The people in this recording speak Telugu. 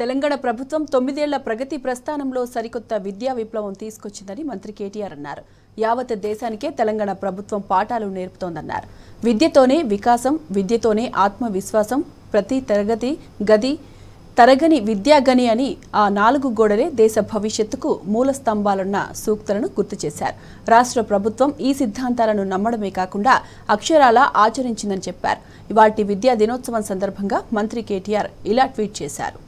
తెలంగాణ ప్రభుత్వం 9 ఏళ్ల ప్రగతి ప్రస్థానంలో సరికొత్త విద్యా విప్లవం తీసుకొచ్చిందని మంత్రి కేటీఆర్ అన్నారు. యావత్ దేశానికే తెలంగాణ ప్రభుత్వం పాఠాలు నేర్పుతోందన్నారు. విద్యతోనే వికాసం, విద్యతోనే ఆత్మవిశ్వాసం, ప్రతి తరగతి గది తరగని విద్యాగని అని ఆ నాలుగు గోడలే దేశ భవిష్యత్తుకు మూల స్తంభాలన్న సూక్తులను గుర్తు చేశారు. రాష్ట్ర ప్రభుత్వం ఈ సిద్ధాంతాలను నమ్మడమే కాకుండా అక్షరాలా ఆచరించిందని చెప్పారు. ఇవాల్టి విద్యా దినోత్సవం సందర్భంగా మంత్రి కేటీఆర్ ఇలా ట్వీట్ చేశారు.